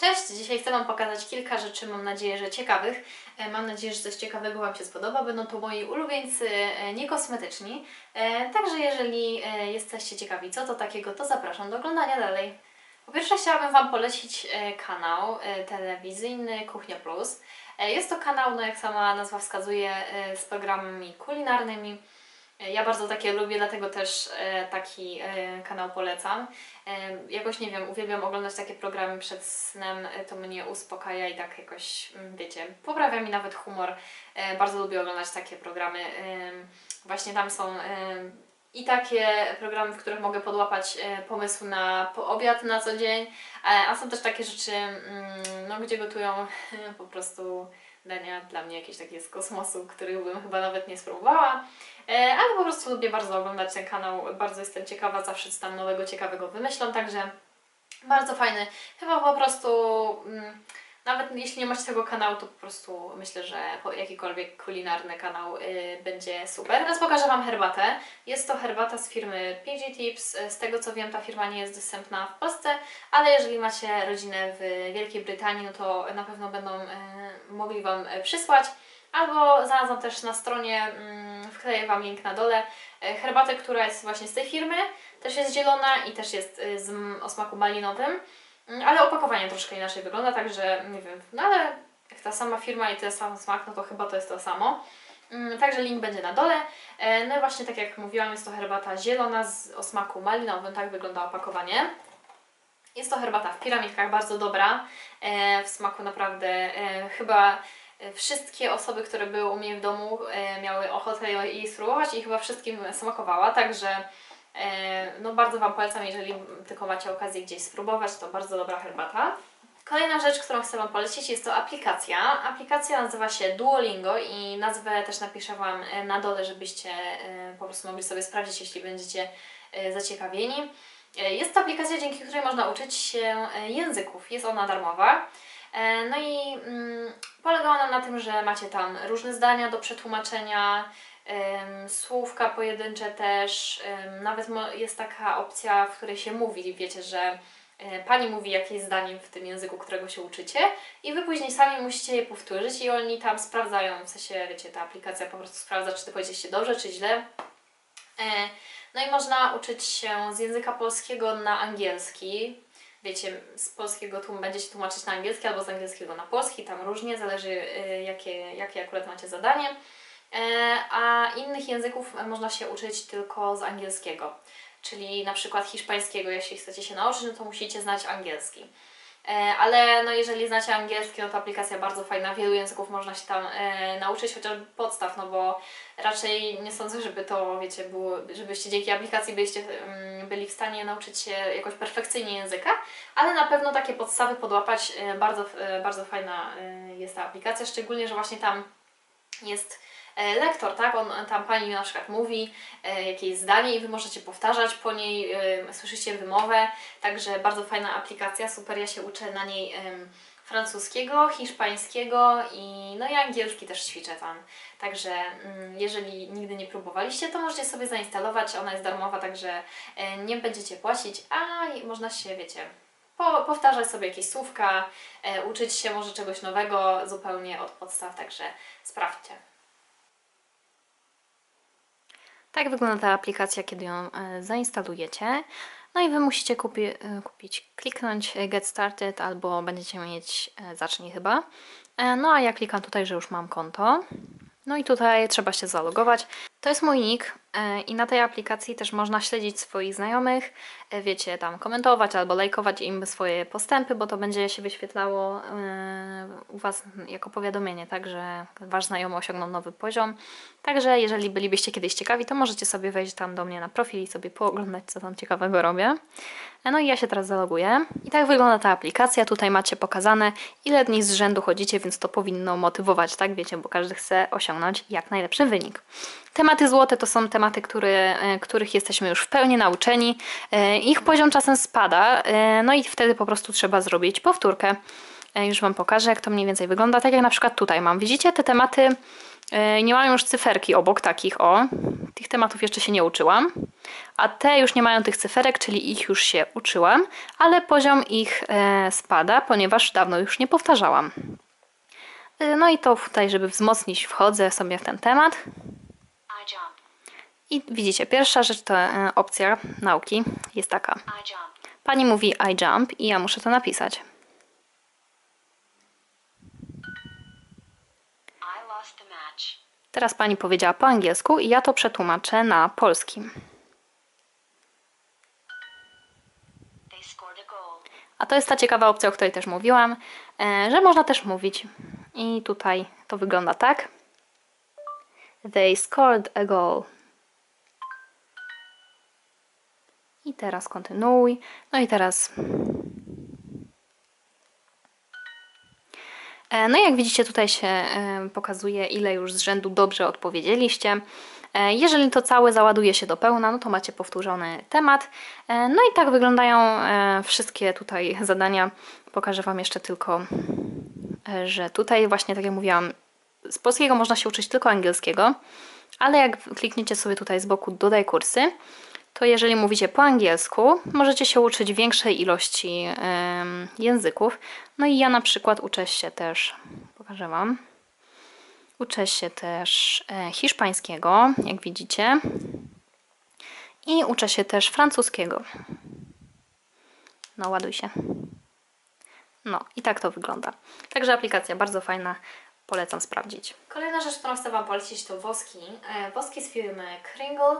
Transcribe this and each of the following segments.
Cześć! Dzisiaj chcę Wam pokazać kilka rzeczy, mam nadzieję, że ciekawych. Mam nadzieję, że coś ciekawego Wam się spodoba. Będą to moi ulubieńcy niekosmetyczni. Także jeżeli jesteście ciekawi co to takiego, to zapraszam do oglądania dalej. Po pierwsze chciałabym Wam polecić kanał telewizyjny Kuchnia Plus. Jest to kanał, no jak sama nazwa wskazuje, z programami kulinarnymi. Ja bardzo takie lubię, dlatego też taki kanał polecam. Jakoś, nie wiem, uwielbiam oglądać takie programy przed snem, to mnie uspokaja i tak jakoś, wiecie, poprawia mi nawet humor. Bardzo lubię oglądać takie programy. Właśnie tam są i takie programy, w których mogę podłapać pomysł na obiad na co dzień, a są też takie rzeczy, no, gdzie gotują po prostu dania dla mnie jakieś takie z kosmosu, których bym chyba nawet nie spróbowała. Ale po prostu lubię bardzo oglądać ten kanał, bardzo jestem ciekawa, zawsze coś tam nowego, ciekawego wymyślam, także bardzo fajny. Chyba po prostu, nawet jeśli nie macie tego kanału, to po prostu myślę, że jakikolwiek kulinarny kanał będzie super. Teraz pokażę Wam herbatę. Jest to herbata z firmy PG Tips. Z tego co wiem, ta firma nie jest dostępna w Polsce, ale jeżeli macie rodzinę w Wielkiej Brytanii, no to na pewno będą mogli Wam przysłać. Albo znalazłam też na stronie, wkleję Wam link na dole, herbatę, która jest właśnie z tej firmy, też jest zielona i też jest o smaku malinowym, ale opakowanie troszkę inaczej wygląda, także nie wiem, no ale jak ta sama firma i ten sam smak, no to chyba to jest to samo. Także link będzie na dole. No i właśnie tak jak mówiłam, jest to herbata zielona o smaku malinowym, tak wygląda opakowanie. Jest to herbata w piramidkach, bardzo dobra, w smaku naprawdę chyba... Wszystkie osoby, które były u mnie w domu, miały ochotę jej spróbować i chyba wszystkim smakowała, także no bardzo Wam polecam, jeżeli tylko macie okazję gdzieś spróbować, to bardzo dobra herbata. Kolejna rzecz, którą chcę Wam polecić, jest to aplikacja. Aplikacja nazywa się Duolingo i nazwę też napiszę Wam na dole, żebyście po prostu mogli sobie sprawdzić, jeśli będziecie zaciekawieni. Jest to aplikacja, dzięki której można uczyć się języków. Jest ona darmowa. No i polega ona na tym, że macie tam różne zdania do przetłumaczenia, słówka pojedyncze też, nawet jest taka opcja, w której się mówi, wiecie, że pani mówi jakieś zdanie w tym języku, którego się uczycie i Wy później sami musicie je powtórzyć i oni tam sprawdzają, w sensie, wiecie, ta aplikacja po prostu sprawdza, czy to powiedzieliście dobrze, czy źle. No i można uczyć się z języka polskiego na angielski. Wiecie, z polskiego będziecie tłumaczyć na angielski albo z angielskiego na polski, tam różnie, zależy jakie akurat macie zadanie. A innych języków można się uczyć tylko z angielskiego, czyli na przykład hiszpańskiego, jeśli chcecie się nauczyć, no to musicie znać angielski. Ale no jeżeli znacie angielski, no to aplikacja bardzo fajna, wielu języków można się tam nauczyć, chociażby podstaw, no bo raczej nie sądzę, żeby to, wiecie, było, żebyście dzięki aplikacji byli w stanie nauczyć się jakoś perfekcyjnie języka, ale na pewno takie podstawy podłapać, bardzo fajna jest ta aplikacja, szczególnie, że właśnie tam jest lektor, tak? Tam pani na przykład mówi jakieś zdanie i Wy możecie powtarzać po niej, słyszycie wymowę, także bardzo fajna aplikacja, super, ja się uczę na niej francuskiego, hiszpańskiego no i angielski też ćwiczę tam. Także jeżeli nigdy nie próbowaliście, to możecie sobie zainstalować, ona jest darmowa, także nie będziecie płacić, a można się, wiecie, powtarzać sobie jakieś słówka, uczyć się może czegoś nowego zupełnie od podstaw, także sprawdźcie. Tak wygląda ta aplikacja, kiedy ją zainstalujecie. No i Wy musicie kliknąć Get Started albo będziecie mieć Zacznij chyba. No a ja klikam tutaj, że już mam konto. No i tutaj trzeba się zalogować. To jest mój nick i na tej aplikacji też można śledzić swoich znajomych. Wiecie, tam komentować albo lajkować im swoje postępy, bo to będzie się wyświetlało u Was jako powiadomienie, tak, że Wasz znajomy osiągnął nowy poziom. Także jeżeli bylibyście kiedyś ciekawi, to możecie sobie wejść tam do mnie na profil i sobie pooglądać, co tam ciekawego robię. No i ja się teraz zaloguję. I tak wygląda ta aplikacja. Tutaj macie pokazane, ile dni z rzędu chodzicie, więc to powinno motywować, tak, wiecie, bo każdy chce osiągnąć jak najlepszy wynik. Tematy złote to są tematy, których jesteśmy już w pełni nauczeni. Ich poziom czasem spada, no i wtedy po prostu trzeba zrobić powtórkę. Już Wam pokażę, jak to mniej więcej wygląda. Tak jak na przykład tutaj mam. Widzicie, te tematy Nie mają już cyferki obok takich, o. Tych tematów jeszcze się nie uczyłam. A te już nie mają tych cyferek, czyli ich już się uczyłam, ale poziom ich spada, ponieważ dawno już nie powtarzałam. No i to tutaj, żeby wzmocnić, wchodzę sobie w ten temat. I widzicie, pierwsza rzecz, to opcja nauki jest taka. Pani mówi I jump i ja muszę to napisać. Teraz pani powiedziała po angielsku i ja to przetłumaczę na polski. A to jest ta ciekawa opcja, o której też mówiłam, że można też mówić. I tutaj to wygląda tak. They scored a goal. I teraz kontynuuj. No i teraz... No i jak widzicie, tutaj się pokazuje, ile już z rzędu dobrze odpowiedzieliście. Jeżeli to całe załaduje się do pełna, no to macie powtórzony temat. No i tak wyglądają wszystkie tutaj zadania. Pokażę Wam jeszcze tylko, że tutaj właśnie, tak jak mówiłam, z polskiego można się uczyć tylko angielskiego, ale jak klikniecie sobie tutaj z boku dodaj kursy, to jeżeli mówicie po angielsku, możecie się uczyć większej ilości języków. No i ja na przykład uczę się też, pokażę Wam, uczę się też hiszpańskiego, jak widzicie, i uczę się też francuskiego. No ładuj się. No i tak to wygląda. Także aplikacja bardzo fajna. Polecam sprawdzić. Kolejna rzecz, którą chcę Wam polecić, to woski. Woski z firmy Kringle.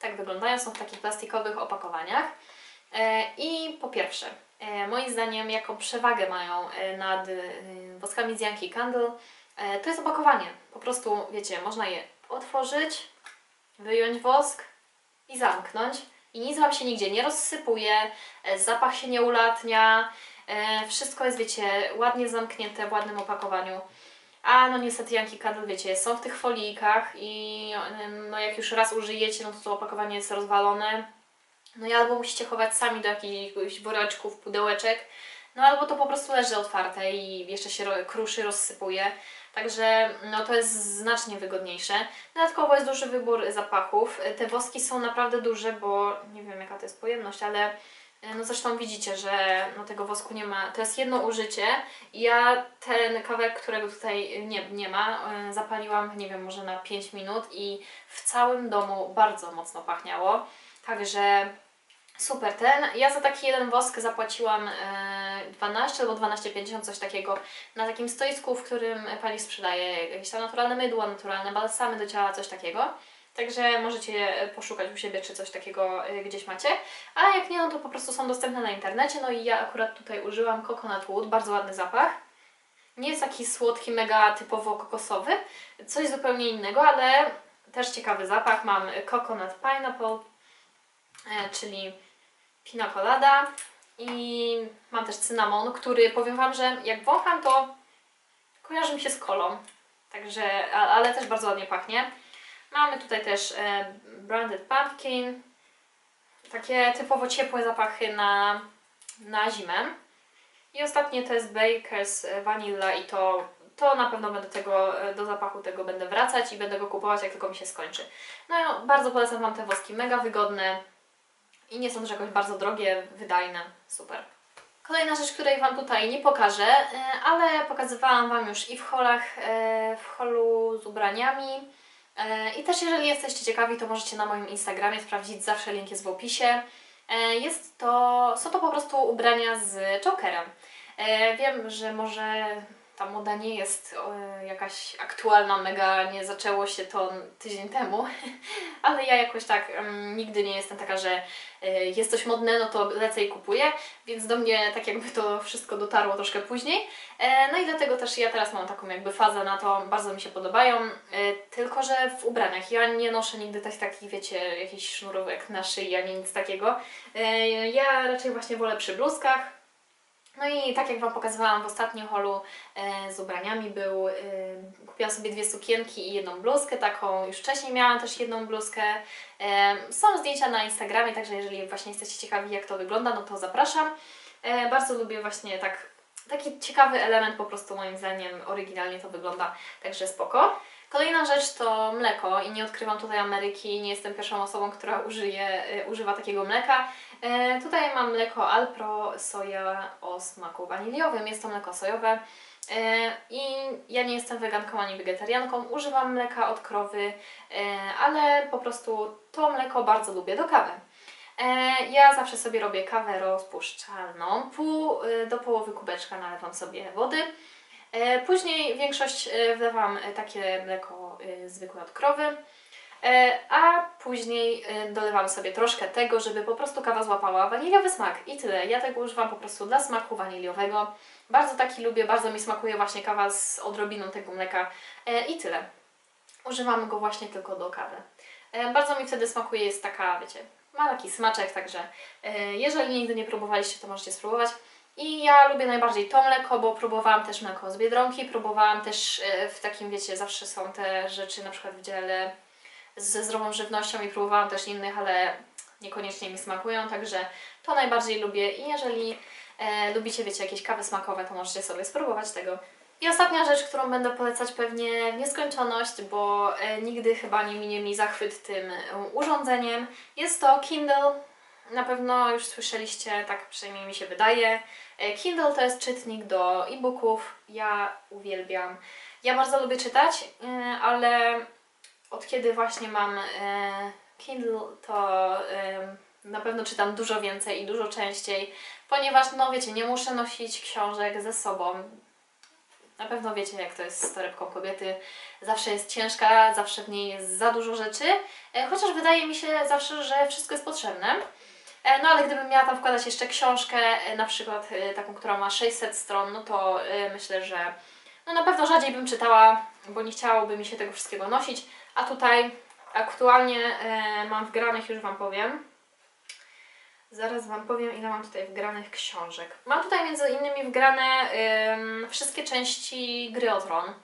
Tak wyglądają, są w takich plastikowych opakowaniach. I po pierwsze, moim zdaniem jaką przewagę mają nad woskami z Yankee Candle, to jest opakowanie. Po prostu, wiecie, można je otworzyć, wyjąć wosk i zamknąć. I nic Wam się nigdzie nie rozsypuje, zapach się nie ulatnia, wszystko jest, wiecie, ładnie zamknięte w ładnym opakowaniu. A no niestety Yankee Candle, wiecie, są w tych folijkach i no jak już raz użyjecie, no to to opakowanie jest rozwalone. No i albo musicie chować sami do jakichś woreczków, pudełeczek, no albo to po prostu leży otwarte i jeszcze się kruszy, rozsypuje. Także no to jest znacznie wygodniejsze. Dodatkowo jest duży wybór zapachów. Te woski są naprawdę duże, bo nie wiem jaka to jest pojemność, ale... No zresztą widzicie, że no tego wosku nie ma, to jest jedno użycie. Ja ten kawałek, którego tutaj nie ma, zapaliłam, nie wiem, może na 5 minut i w całym domu bardzo mocno pachniało. Także super ten. Ja za taki jeden wosk zapłaciłam 12 albo 12,50, coś takiego, na takim stoisku, w którym pani sprzedaje jakieś tam naturalne mydło, naturalne balsamy do ciała, coś takiego. Także możecie poszukać u siebie, czy coś takiego gdzieś macie. A jak nie, no to po prostu są dostępne na internecie. No i ja akurat tutaj użyłam Coconut Wood, bardzo ładny zapach. Nie jest taki słodki, mega typowo kokosowy. Coś zupełnie innego, ale też ciekawy zapach. Mam Coconut Pineapple, czyli pina colada. I mam też cynamon, który powiem Wam, że jak wącham, to kojarzy mi się z kolą. Także, ale też bardzo ładnie pachnie. Mamy tutaj też Branded Pumpkin, takie typowo ciepłe zapachy na zimę. I ostatnie to jest Baker's Vanilla i to na pewno będę do zapachu tego będę wracać i będę go kupować, jak tylko mi się skończy. No i bardzo polecam Wam te woski, mega wygodne i nie są też jakoś bardzo drogie, wydajne, super. Kolejna rzecz, której Wam tutaj nie pokażę, ale pokazywałam Wam już i w holu z ubraniami. I też jeżeli jesteście ciekawi, to możecie na moim Instagramie sprawdzić, zawsze link jest w opisie. Są to po prostu ubrania z jokerem. Wiem, że może ta moda nie jest jakaś aktualna, mega, nie zaczęło się to tydzień temu, ale ja jakoś tak nigdy nie jestem taka, że jest coś modne, no to lecę i kupuję, więc do mnie tak jakby to wszystko dotarło troszkę później. No i dlatego też ja teraz mam taką jakby fazę na to, bardzo mi się podobają, tylko że w ubraniach. Ja nie noszę nigdy takich, wiecie, jakichś sznurówek na szyi, ani nic takiego. Ja raczej właśnie wolę przy bluzkach. No i tak jak Wam pokazywałam w ostatnim holu z ubraniami był, kupiłam sobie dwie sukienki i jedną bluzkę, taką już wcześniej miałam też jedną bluzkę. Są zdjęcia na Instagramie, także jeżeli właśnie jesteście ciekawi jak to wygląda, no to zapraszam. Bardzo lubię właśnie taki ciekawy element, po prostu moim zdaniem oryginalnie to wygląda, także spoko. Kolejna rzecz to mleko i nie odkrywam tutaj Ameryki, nie jestem pierwszą osobą, która używa takiego mleka. Tutaj mam mleko Alpro, soja o smaku waniliowym, jest to mleko sojowe. I ja nie jestem weganką ani wegetarianką, używam mleka od krowy, ale po prostu to mleko bardzo lubię do kawy. Ja zawsze sobie robię kawę rozpuszczalną, do połowy kubeczka nalewam sobie wody. Później większość wlewam takie mleko zwykłe od krowy, a później dolewam sobie troszkę tego, żeby po prostu kawa złapała waniliowy smak i tyle. Ja tego używam po prostu dla smaku waniliowego. Bardzo taki lubię, bardzo mi smakuje właśnie kawa z odrobiną tego mleka i tyle. Używam go właśnie tylko do kawy. Bardzo mi wtedy smakuje, jest taka, wiecie, ma taki smaczek, także jeżeli nigdy nie próbowaliście, to możecie spróbować. I ja lubię najbardziej to mleko, bo próbowałam też mleko z Biedronki, próbowałam też w takim, wiecie, zawsze są te rzeczy na przykład w dziale ze zdrową żywnością i próbowałam też innych, ale niekoniecznie mi smakują, także to najbardziej lubię i jeżeli lubicie, wiecie, jakieś kawy smakowe, to możecie sobie spróbować tego. I ostatnia rzecz, którą będę polecać pewnie w nieskończoność, bo nigdy chyba nie minie mi zachwyt tym urządzeniem, jest to Kindle. Na pewno już słyszeliście, tak przynajmniej mi się wydaje. Kindle to jest czytnik do e-booków. Ja uwielbiam. Ja bardzo lubię czytać, ale od kiedy właśnie mam Kindle, to na pewno czytam dużo więcej i dużo częściej, ponieważ, no wiecie, nie muszę nosić książek ze sobą. Na pewno wiecie, jak to jest z torebką kobiety. Zawsze jest ciężka, zawsze w niej jest za dużo rzeczy, chociaż wydaje mi się zawsze, że wszystko jest potrzebne. No ale gdybym miała tam wkładać jeszcze książkę, na przykład taką, która ma 600 stron, no to myślę, że no na pewno rzadziej bym czytała, bo nie chciałoby mi się tego wszystkiego nosić. A tutaj aktualnie mam wgranych, już Wam powiem. Zaraz Wam powiem, ile mam tutaj wgranych książek. Mam tutaj między innymi wgrane wszystkie części Gry o Tron.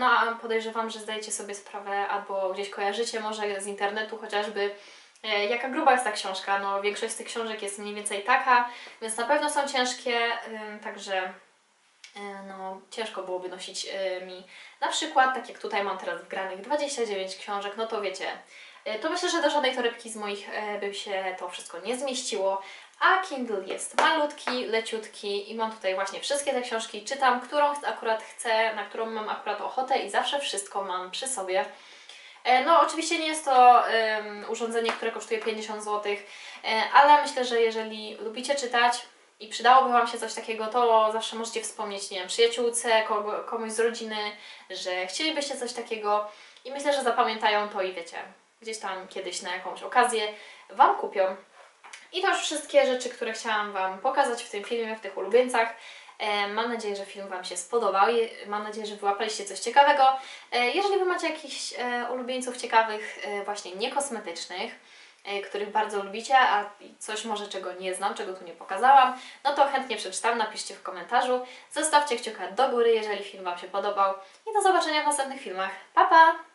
No a podejrzewam, że zdajecie sobie sprawę, albo gdzieś kojarzycie może z internetu chociażby, jaka gruba jest ta książka. No większość z tych książek jest mniej więcej taka, więc na pewno są ciężkie, także no, ciężko byłoby nosić mi na przykład, tak jak tutaj mam teraz wgranych 29 książek, no to wiecie, to myślę, że do żadnej torebki z moich by się to wszystko nie zmieściło, a Kindle jest malutki, leciutki i mam tutaj właśnie wszystkie te książki, czytam, którą akurat chcę, na którą mam akurat ochotę i zawsze wszystko mam przy sobie. No oczywiście nie jest to urządzenie, które kosztuje 50 zł, ale myślę, że jeżeli lubicie czytać i przydałoby Wam się coś takiego, to zawsze możecie wspomnieć, nie wiem, przyjaciółce, komuś z rodziny, że chcielibyście coś takiego i myślę, że zapamiętają to i wiecie, gdzieś tam kiedyś na jakąś okazję Wam kupią. I to już wszystkie rzeczy, które chciałam Wam pokazać w tym filmie, w tych ulubieńcach. Mam nadzieję, że film Wam się spodobał. Mam nadzieję, że wyłapaliście coś ciekawego. Jeżeli Wy macie jakichś ulubieńców ciekawych, właśnie niekosmetycznych, których bardzo lubicie, a coś może czego nie znam, czego tu nie pokazałam, no to chętnie przeczytam, napiszcie w komentarzu. Zostawcie kciuka do góry, jeżeli film Wam się podobał. I do zobaczenia w następnych filmach. Pa, pa!